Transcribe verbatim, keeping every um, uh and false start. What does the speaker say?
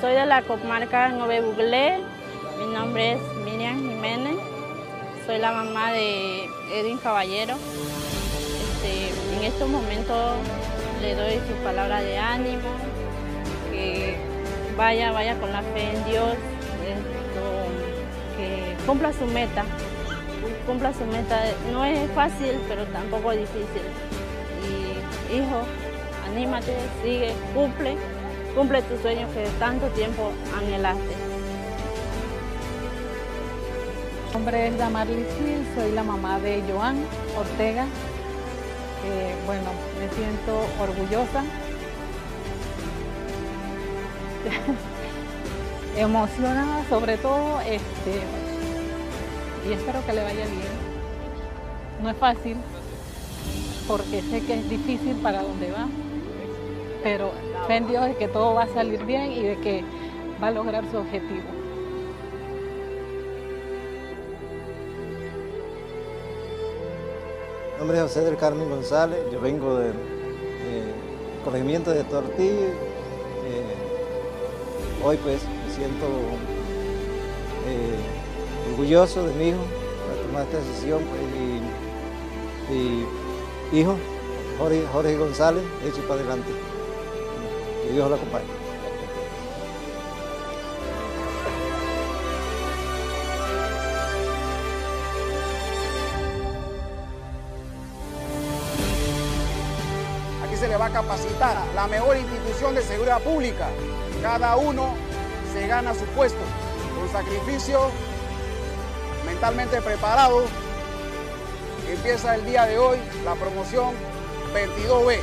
Soy de la comarca Nueve Bugle, mi nombre es Miriam Jiménez, soy la mamá de Edwin Caballero. Este, en estos momentos le doy su palabra de ánimo, que vaya, vaya con la fe en Dios, esto, que cumpla su meta, cumpla su meta. No es fácil, pero tampoco es difícil. Y hijo, anímate, sigue, cumple. Cumple tus sueños que tanto tiempo anhelaste. Mi nombre es Damarly Gil, soy la mamá de Joan Ortega. Eh, bueno, me siento orgullosa, emocionada sobre todo, este, y espero que le vaya bien. No es fácil, porque sé que es difícil para donde va, pero fe en Dios de que todo va a salir bien y de que va a lograr su objetivo. Mi nombre es José del Carmen González, yo vengo del eh, Corregimiento de Torti. Eh, hoy pues me siento eh, orgulloso de mi hijo para tomar esta decisión, pues, y, y hijo Jorge, Jorge González, hecho para adelante. Que Dios lo acompañe. Aquí se le va a capacitar la mejor institución de seguridad pública. Cada uno se gana su puesto con sacrificio, mentalmente preparado. Empieza el día de hoy la promoción veintidós B.